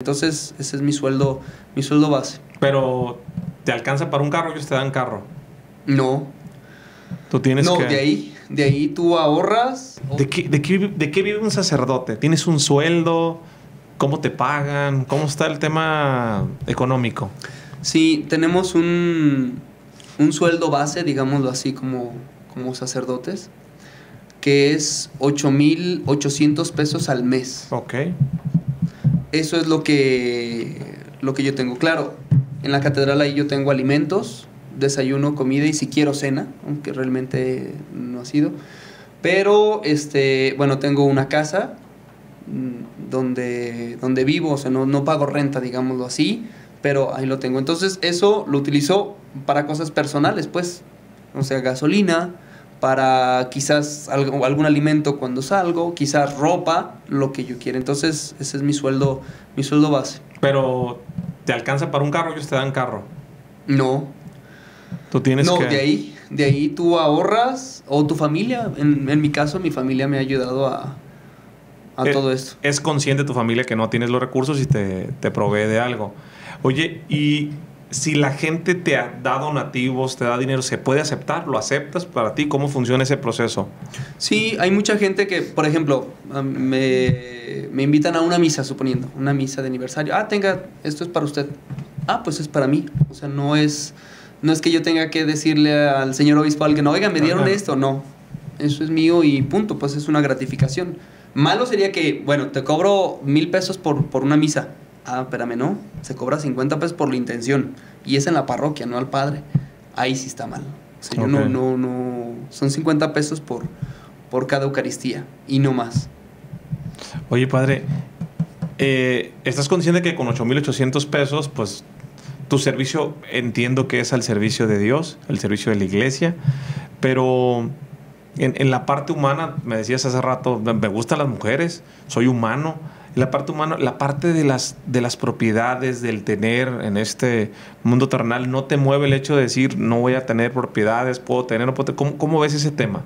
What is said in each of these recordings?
Entonces, ese es mi sueldo base. Pero, ¿te alcanza para un carro? ¿Ellos te dan carro? No. Tú tienes que... No, de ahí tú ahorras. ¿De qué vive un sacerdote? ¿Tienes un sueldo? ¿Cómo te pagan? ¿Cómo está el tema económico? Sí, tenemos un sueldo base, digámoslo así, como sacerdotes, que es 8,800 pesos al mes. Ok. Eso es lo que yo tengo. Claro, en la catedral ahí yo tengo alimentos, desayuno, comida y si quiero cena, aunque realmente no ha sido. Pero, bueno, tengo una casa donde vivo, o sea, no pago renta, digámoslo así, pero ahí lo tengo. Entonces, eso lo utilizo para cosas personales, pues, o sea, gasolina, para quizás algún alimento cuando salgo, quizás ropa, lo que yo quiera. Entonces, ese es mi sueldo base. Pero, ¿te alcanza para un carro? ¿Ellos te dan carro? No. Tú tienes que... No, de ahí tú ahorras, o tu familia. En mi caso, mi familia me ha ayudado a todo esto. ¿Es consciente tu familia que no tienes los recursos y te provee de algo? Oye, y... Si la gente te da donativos, te da dinero, ¿se puede aceptar? ¿Lo aceptas para ti? ¿Cómo funciona ese proceso? Sí, hay mucha gente que, por ejemplo, me invitan a una misa, suponiendo, una misa de aniversario. Ah, tenga, esto es para usted. Ah, pues es para mí. O sea, no es que yo tenga que decirle al señor obispo, al que no, oiga, me dieron esto. No, eso es mío y punto, pues es una gratificación. Malo sería que, bueno, te cobro 1,000 pesos por una misa. Ah, espérame, no. Se cobra 50 pesos por la intención. Y es en la parroquia, no al padre. Ahí sí está mal. O sea, okay. Yo no. Son 50 pesos por cada Eucaristía. Y no más. Oye, padre. ¿Estás consciente que con 8,800 pesos, pues, tu servicio, entiendo que es al servicio de Dios, al servicio de la iglesia, pero... En la parte humana, me decías hace rato, me gustan las mujeres, soy humano. En la parte humana, la parte de las propiedades, del tener en este mundo terrenal, ¿no te mueve el hecho de decir, no voy a tener propiedades, puedo tener, no puedo tener? ¿Cómo ves ese tema?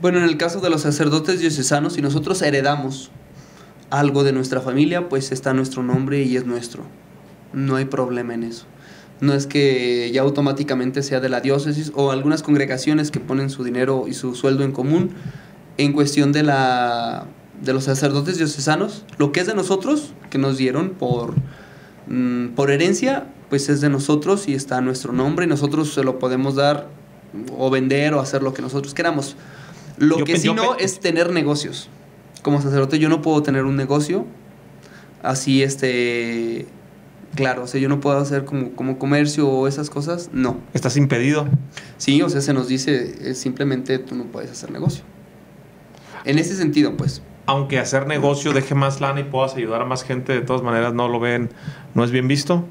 Bueno, en el caso de los sacerdotes diocesanos, si nosotros heredamos algo de nuestra familia, pues está nuestro nombre y es nuestro. No hay problema en eso. No es que ya automáticamente sea de la diócesis o algunas congregaciones que ponen su dinero y su sueldo en común. En cuestión de los sacerdotes diocesanos, lo que es de nosotros, que nos dieron por herencia, pues es de nosotros y está nuestro nombre y nosotros se lo podemos dar o vender o hacer lo que nosotros queramos. Lo que sí no es tener negocios. Como sacerdote yo no puedo tener un negocio así, Claro, o sea, yo no puedo hacer como comercio o esas cosas, no. ¿Estás impedido? Sí, o sea, se nos dice simplemente tú no puedes hacer negocio. En ese sentido, pues. Aunque hacer negocio deje más lana y puedas ayudar a más gente, de todas maneras no lo ven, ¿no es bien visto?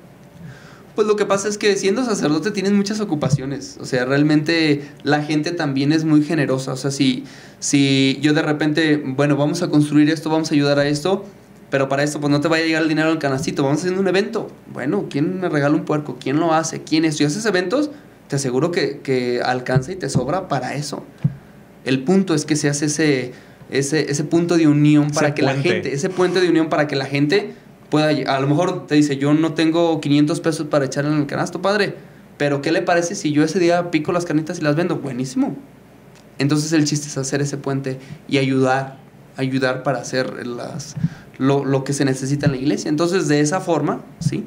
Pues lo que pasa es que siendo sacerdote tienes muchas ocupaciones. O sea, realmente la gente también es muy generosa. O sea, si yo de repente, bueno, vamos a construir esto, vamos a ayudar a esto... Pero para esto, pues no te vaya a llegar el dinero al canastito. Vamos haciendo un evento. Bueno, ¿quién me regala un puerco? ¿Quién lo hace? ¿Quién es? Si haces eventos, te aseguro que alcanza y te sobra para eso. El punto es que se hace ese punto de unión para que la gente... Ese puente de unión para que la gente pueda... A lo mejor te dice, yo no tengo 500 pesos para echar en el canasto, padre. Pero ¿qué le parece si yo ese día pico las carnitas y las vendo? Buenísimo. Entonces el chiste es hacer ese puente y ayudar para hacer lo que se necesita en la iglesia. Entonces, de esa forma, sí.